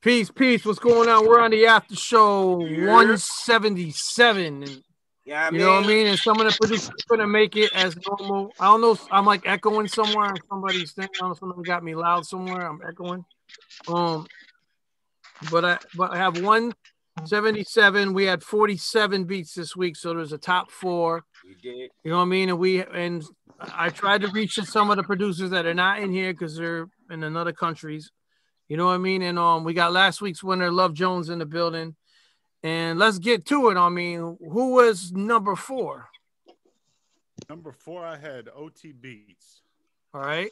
Peace. What's going on? We're on the after show 177. And, yeah, you know what I mean? And some of the producers are going to make it as normal. I don't know. I'm like echoing somewhere on somebody's thing. I don't know if somebody got me loud somewhere. I'm echoing. But I have 177. We had 47 beats this week, so there's a top four. We did. You know what I mean? And I tried to reach to some of the producers that are not in here because they're in another countries. You know what I mean? And we got last week's winner, Luv Jonez, in the building. And let's get to it. I mean, who was number four? Number four, I had OT Beats. All right.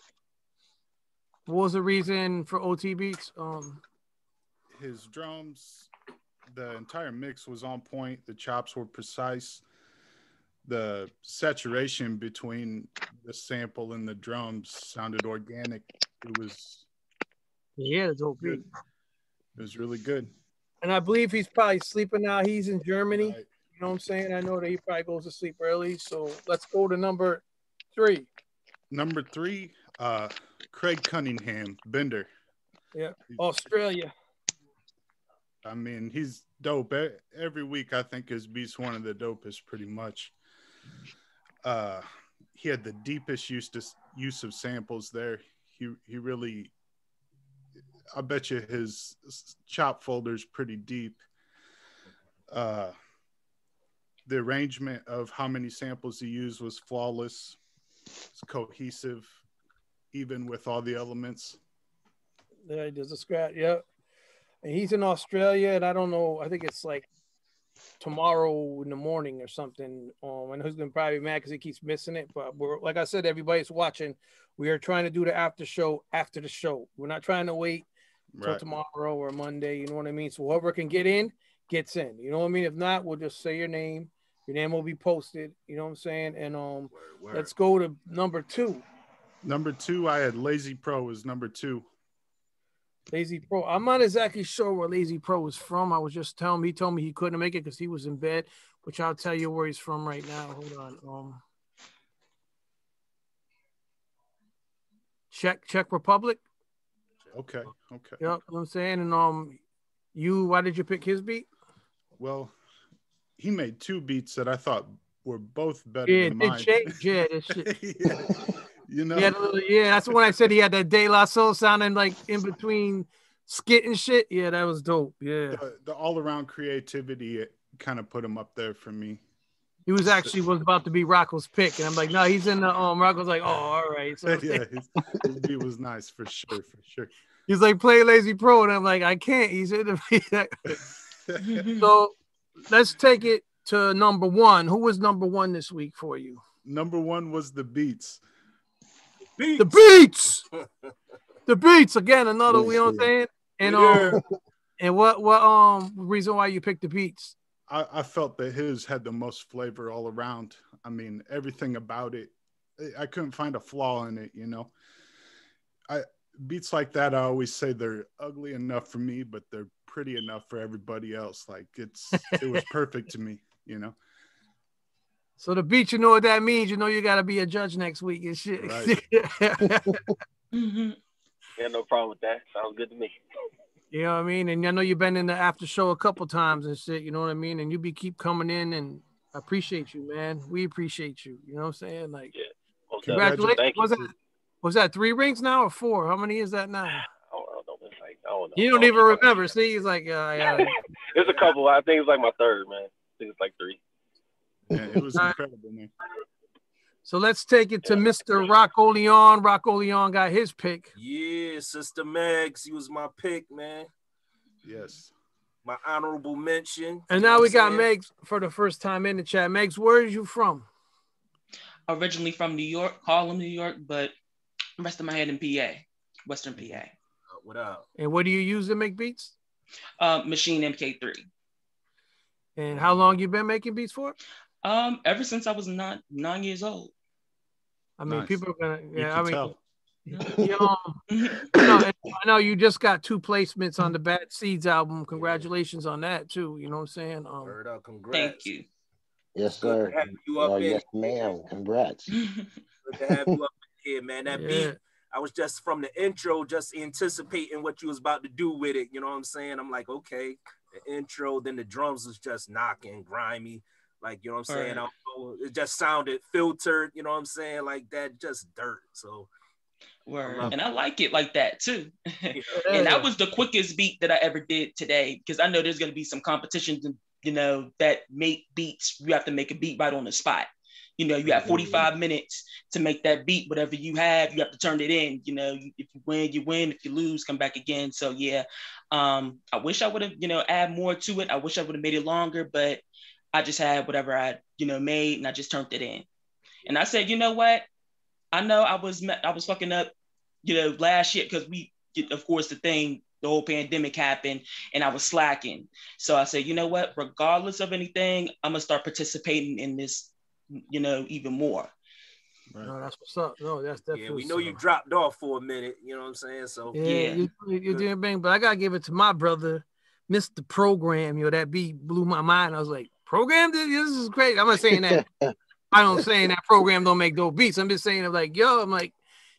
What was the reason for OT Beats? His drums, the entire mix was on point. The chops were precise. The saturation between the sample and the drums sounded organic. It was... yeah, it's OP. It was really good. And I believe he's probably sleeping now. He's in Germany. Right. You know what I'm saying? I know that he probably goes to sleep early. So let's go to number three. Number three, Craig Cunningham Bender. Yeah, Australia. I mean, he's dope. Every week, I think his beats one of the dopest, pretty much. He had the deepest use of samples there. He really... I bet you his chop folder's pretty deep. The arrangement of how many samples he used was flawless. It's cohesive, even with all the elements. Yeah, he does a scratch. Yep. And he's in Australia, and I don't know. I think it's like tomorrow in the morning or something. I know he's gonna probably be mad because he keeps missing it. But we're, like I said, everybody's watching. We are trying to do the after show after the show. We're not trying to wait till tomorrow or Monday, you know what I mean? So whoever can get in, gets in. You know what I mean? If not, we'll just say your name. Your name will be posted. You know what I'm saying? And word. Let's go to number two. Number two, I had Lazy Pro as number two. Lazy Pro. I'm not exactly sure where Lazy Pro is from. I was just telling him. He told me he couldn't make it because he was in bed, which I'll tell you where he's from right now. Hold on. Czech Republic. Okay. Yep, you know what I'm saying. And why did you pick his beat? Well, he made two beats that I thought were both better than mine. Change. Yeah. You know? Yeah, that's when I said he had that De La Soul sounding like in between skit and shit. Yeah, that was dope. Yeah. The all-around creativity, it kind of put him up there for me. He was about to be Rocco's pick, and I'm like, no, he's in the Rocco's like, oh, all right. So yeah, his beat was nice for sure. He's like, play Lazy Pro, and I'm like, I can't. He's in the So let's take it to number one. Who was number one this week for you? Number one was the Beetz. The Beetz again. Another, you know what I'm saying? And and what reason why you picked the Beetz? I felt that his had the most flavor all around. I mean, everything about it, I couldn't find a flaw in it, you know? Beats like that, I always say they're ugly enough for me, but they're pretty enough for everybody else. Like, it was perfect to me, you know? So the Beats, you know what that means? You know you got to be a judge next week and shit. Right. Yeah, no problem with that. Sounds good to me. You know what I mean? And I know you've been in the after show a couple times and shit, you know what I mean? And you keep coming in, and I appreciate you, man. We appreciate you. You know what I'm saying? Like, yeah. Well, congratulations. Was that 3 rings now or 4? How many is that now? I don't know. You don't even remember. See, he's like, yeah. There's a couple. I think it's like my third, man. I think it's like 3. Yeah, it was incredible, man. So let's take it to Mr. Rocco Leones. Rocco Leones got his pick. Yeah, Sister Megs. He was my pick, man. Yes. My honorable mention. And now we got Megs for the first time in the chat. Megs, where are you from? Originally from New York, Harlem, New York, but the rest of my head in PA, Western PA. What up? And what do you use to make beats? Maschine MK3. And how long you been making beats for? Ever since I was nine years old. I mean, nice. People are gonna. Yeah, I know you just got 2 placements on the Bad Seeds album. Congratulations on that too. You know what I'm saying? Word up, congrats. Thank you. Yes, sir. Good to have you up here. Yes, ma'am. Congrats. Good to have you up here, man. That beat I was just from the intro, just anticipating what you was about to do with it. You know what I'm saying? I'm like, okay, the intro, then the drums was just knocking, grimy. Like, you know what I'm saying? Right. It just sounded filtered, you know what I'm saying? Like that, just dirt. So. Word. And I like it like that too. And that was the quickest beat that I ever did today, because I know there's going to be some competitions, you know, that make beats. You have to make a beat right on the spot. You know, you have 45 minutes to make that beat. Whatever you have, you have to turn it in. You know, if you win, you win. If you lose, come back again. So yeah, I wish I would have, you know, add more to it. I wish I would have made it longer, but I just had whatever I, you know, made, and I just turned it in. And I said, you know what? I know I was fucking up, you know, last year, because we, of course, the whole pandemic happened and I was slacking. So I said, you know what, regardless of anything, I'm gonna start participating in this, you know, even more. Right. No, that's what's up. No, that's definitely. Yeah, we know you dropped off for a minute. You know what I'm saying? So yeah, you're doing bang. But I gotta give it to my brother, Mr. ProeGrayum. You know, that beat blew my mind. I was like, ProeGrayum, this is great. I'm not saying that. I don't saying that ProeGrayum don't make dope beats. I'm just saying I'm like, yo, I'm like,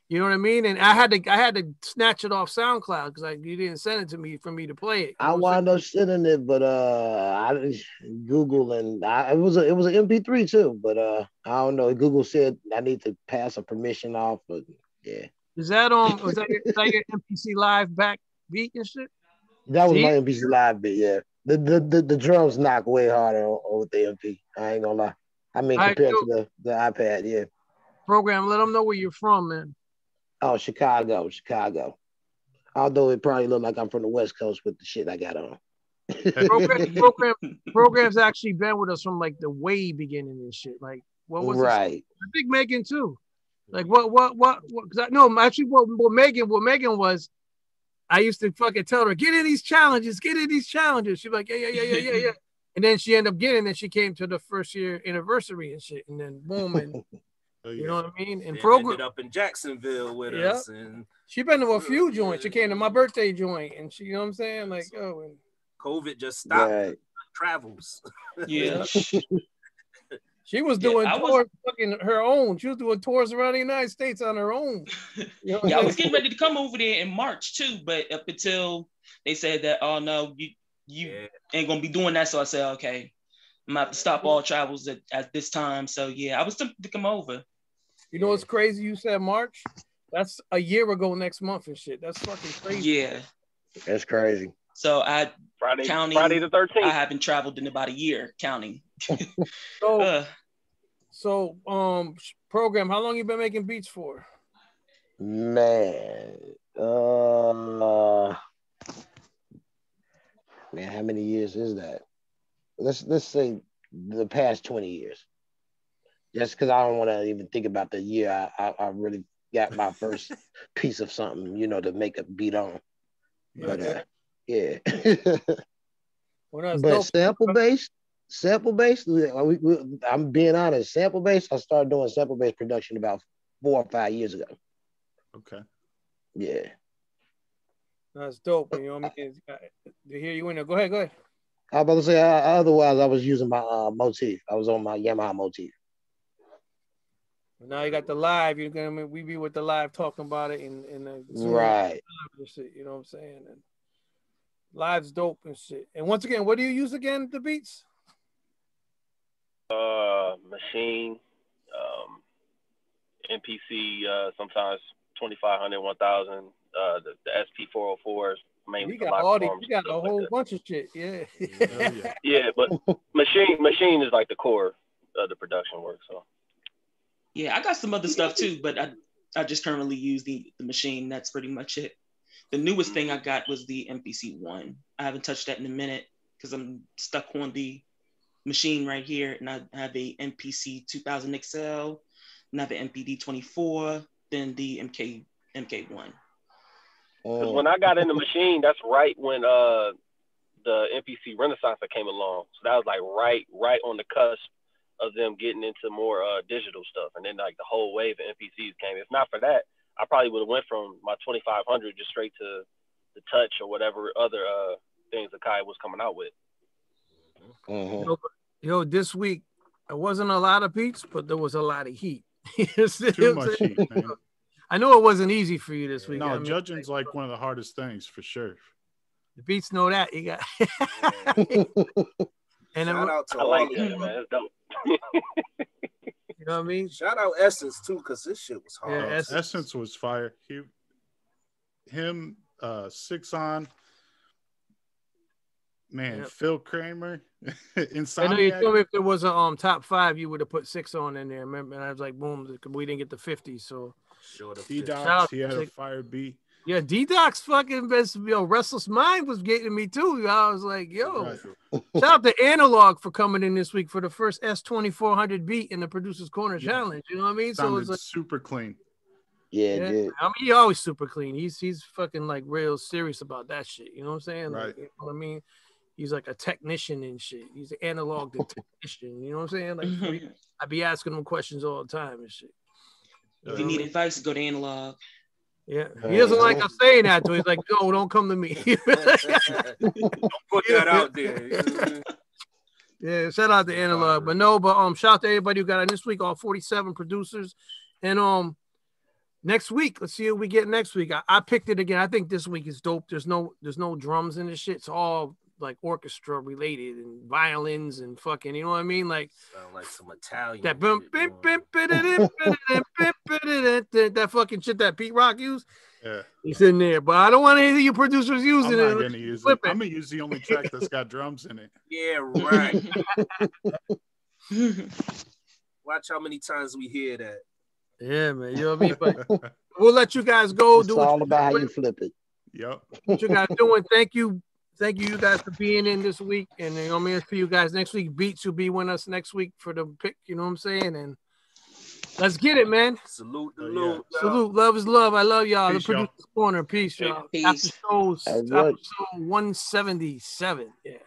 you know what I mean? And I had to snatch it off SoundCloud because you didn't send it to me for me to play it. I wound up sending it, but I didn't Google, and it was an MP3 too, but I don't know. Google said I need to pass a permission off, but yeah. Is that on? Was that your MPC Live back beat and shit? That was my MPC Live beat, yeah. The drums knock way harder with the MP. I ain't gonna lie. I mean, compared to the iPad, yeah. ProeGrayum, let them know where you're from, man. Oh, Chicago. Although it probably looked like I'm from the West Coast with the shit I got on. ProeGrayum's actually been with us from like the way beginning and shit. Like, what was right? I think Megan too. Like, what? Because I know actually what Megan was. I used to fucking tell her, get in these challenges. She's like, yeah. And then she ended up getting it. She came to the first year anniversary and shit. And then boom, and you know what I mean? And ended up in Jacksonville with us. And she been to a few joints. She came to my birthday joint. And she, you know what I'm saying? Like, so oh. And COVID just stopped travels. Yeah. She was doing tours, fucking her own. She was doing tours around the United States on her own. You know I was getting ready to come over there in March too. But up until they said that, oh no, you ain't gonna be doing that. So I said, okay, I'm gonna have to stop all travels at this time. So yeah, I was tempted to come over. You know what's crazy? You said March. That's a year ago next month and shit. That's fucking crazy. Yeah. That's crazy. So I Friday the 13th. I haven't traveled in about a year counting. So ProeGrayum, how long you been making beats for? Man. Man, how many years is that? Let's say the past 20 years. Just because I don't want to even think about the year I really got my first piece of something, you know, to make a beat on. But yeah. But sample based. I'm being honest. Sample based. I started doing sample based production about 4 or 5 years ago. Okay. Yeah. That's dope. You know what I mean? To hear you in there. Go ahead. I was about to say, otherwise I was using my motif. I was on my Yamaha motif. Now you got the live. You're gonna we be with the live talking about it and right. Shit, you know what I'm saying? And live's dope and shit. And once again, what do you use again? The beats? Maschine, MPC. Sometimes 2500, 1000. The SP404s mainly. You got a whole bunch of shit, yeah. Yeah, but Maschine is like the core of the production work. So yeah, I got some other stuff too, but I just currently use the Maschine. That's pretty much it. The newest thing I got was the MPC One. I haven't touched that in a minute because I'm stuck on the Maschine right here, and I have a MPC 2000 XL, and I have an MPD 24, then the MK1. Because when I got in the Maschine, that's right when the MPC Renaissance came along. So that was like right on the cusp of them getting into more digital stuff. And then like the whole wave of MPCs came. If not for that, I probably would have went from my 2500 just straight to the Touch or whatever other things Akai was coming out with. Mm-hmm. Yo, this week, there wasn't a lot of beats, but there was a lot of heat. Too much heat, man. I know it wasn't easy for you this week. No, judging's like one of the hardest things for sure. The Beetz know that. You got and shout out to all of you, man. That's dope. You know what I mean? Shout out Essence too, because this shit was hard. Yeah, Essence was fire. Six on. Man, yep. Phil Kramer, Insomniac. I know you told me if there was a top five, you would have put six on in there. Remember, and I was like, boom, we didn't get the 50, so D-Doc, he had a fire beat. Yeah, D-Doc's fucking best. Yo, Restless Mind was getting me too. I was like, yo, right. Shout out to Analog for coming in this week for the first S 2400 beat in the Producers Corner Challenge. You know what I mean? Sounded so it's like super clean. Yeah, it did. I mean, he's always super clean. He's fucking like real serious about that shit. You know what I'm saying? Right. Like, you know what I mean? He's like a technician and shit. He's an analog technician. You know what I'm saying? Like, I'd be asking him questions all the time and shit. If you need advice, go to Analog. Yeah. He doesn't like us saying that to him. He's like, no, don't come to me. Don't put that out there. Yeah, shout out to Analog. But no, but shout out to everybody who got on this week, all 47 producers. And next week, let's see what we get next week. I picked it again. I think this week is dope. There's no drums in this shit. It's all like orchestra related and violins and fucking, you know what I mean? Like, sound like some Italian that that fucking shit that Pete Rock used. Yeah, it's in there, but I don't want any of you producers using it. I'm gonna use the only track that's got drums in it. Yeah, right. Watch how many times we hear that. Yeah, man, you know what I mean? But we'll let you guys go. It's all about how you flip it. Yep. What you guys doing? Thank you, you guys, for being in this week. And you know what I mean? For you guys next week, Beetz will be with us next week for the pick. You know what I'm saying? And let's get it, man. Salute, salute. Love is love. I love y'all. The Producers Corner. Peace, y'all. Episode 177. Yeah.